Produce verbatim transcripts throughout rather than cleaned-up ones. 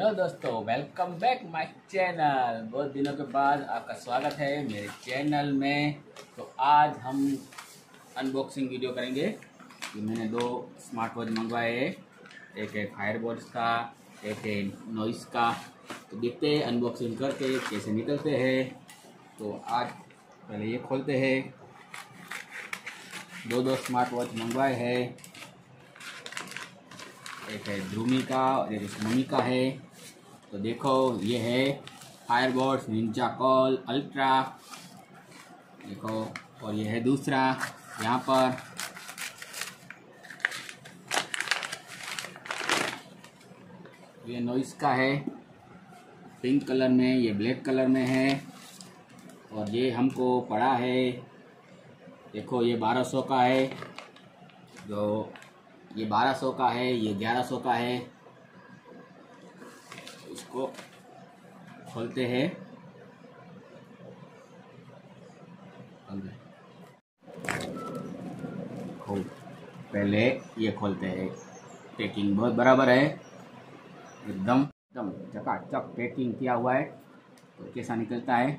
Hello दोस्तों, welcome back my channel. बहुत दिनों के बाद आपका स्वागत है मेरे चैनल में। तो आज हम अनबॉक्सिंग वीडियो करेंगे कि मैंने दो स्मार्ट वॉच मंगवाए, एक है फायरबोल्ट का, एक है नॉइस का। तो देखते हैं अनबॉक्सिंग करके कैसे निकलते हैं। तो आज पहले ये खोलते हैं। दो दो स्मार्ट वॉच मंगवाए हैं, एक है ध्रुमी का और एक ध्रुमी का है। तो देखो, ये है फायरबोल्ट निंजा कॉल अल्ट्रा, देखो, और ये है दूसरा। यहाँ पर ये नॉइस का है, पिंक कलर में, ये ब्लैक कलर में है। और ये हमको पड़ा है, देखो, ये बारह सौ का है, जो ये बारह सौ का है, ये ग्यारह सौ का है। इसको खोलते हैं। खोल पहले ये खोलते हैं। पैकिंग बहुत बराबर है, एकदम एकदम चकाचक पैकिंग किया हुआ है। तो कैसा निकलता है,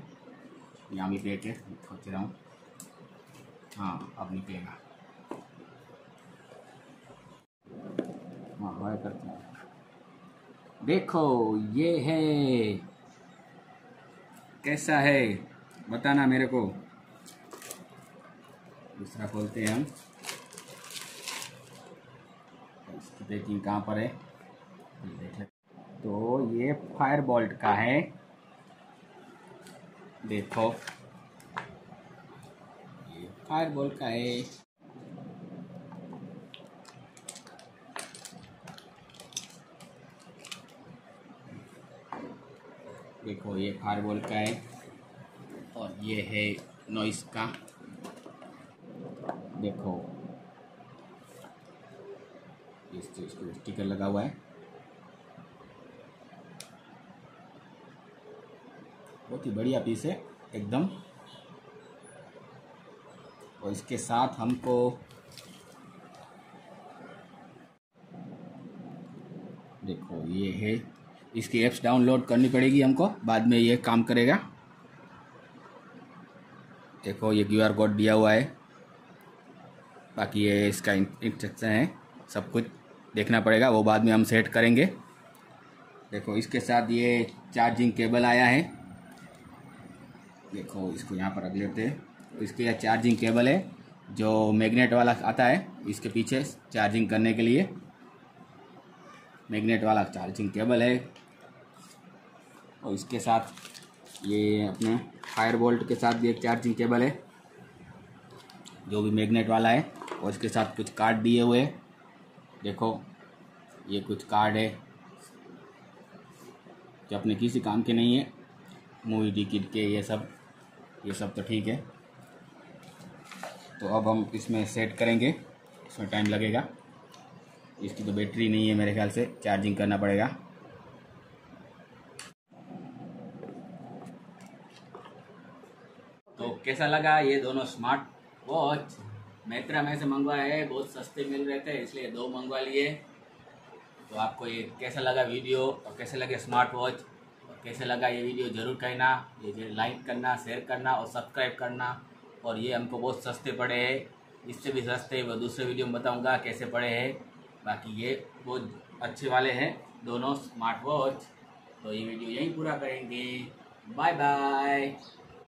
यहाँ भी पैक है, खोच रहा हूँ। हाँ, अब निकलेगा। हाँ, करते हैं। देखो, ये है, कैसा है बताना मेरे को। दूसरा खोलते हैं हम। इसकी पैकिंग कहाँ पर है, देखें। तो ये फायरबोल्ट का है, देखो, ये फायरबोल्ट का है। देखो, ये फायरबोल्ट का है और ये है नॉइस का। देखो, इस चीज को स्टिकर लगा हुआ है, बहुत ही बढ़िया पीस है एकदम। और इसके साथ हमको देखो, ये है, इसकी ऐप्स डाउनलोड करनी पड़ेगी हमको, बाद में ये काम करेगा। देखो, ये क्यूआर कोड दिया हुआ है, बाकी ये इसका इंस्ट्रक्शन है, सब कुछ देखना पड़ेगा, वो बाद में हम सेट करेंगे। देखो, इसके साथ ये चार्जिंग केबल आया है, देखो, इसको यहाँ पर रख लेते हैं। इसके यह चार्जिंग केबल है, जो मैग्नेट वाला आता है, इसके पीछे चार्जिंग करने के लिए मैग्नेट वाला चार्जिंग केबल है। और इसके साथ ये अपने फायरबोल्ट के साथ भी एक चार्जिंग केबल है, जो भी मैग्नेट वाला है। और इसके साथ कुछ कार्ड दिए हुए हैं, देखो, ये कुछ कार्ड है जो अपने किसी काम के नहीं है, मूवी टिकट के, ये सब ये सब तो ठीक है। तो अब हम इसमें सेट करेंगे, इसमें टाइम लगेगा। इसकी तो बैटरी नहीं है मेरे ख्याल से, चार्जिंग करना पड़ेगा। तो कैसा लगा ये दोनों स्मार्ट वॉच, मित्रा में से मंगवाए है, बहुत सस्ते मिल रहे थे, इसलिए दो मंगवा लिए। तो आपको ये कैसा लगा वीडियो, और कैसे लगे स्मार्ट वॉच, और कैसे लगा ये वीडियो ज़रूर कहना। ये लाइक करना, शेयर करना और सब्सक्राइब करना। और ये हमको बहुत सस्ते पड़े है, इससे भी सस्ते वो दूसरे वीडियो में बताऊँगा कैसे पड़े हैं। बाकी ये बहुत अच्छे वाले हैं दोनों स्मार्ट वॉच। तो ये वीडियो यहीं पूरा करेंगे, बाय बाय।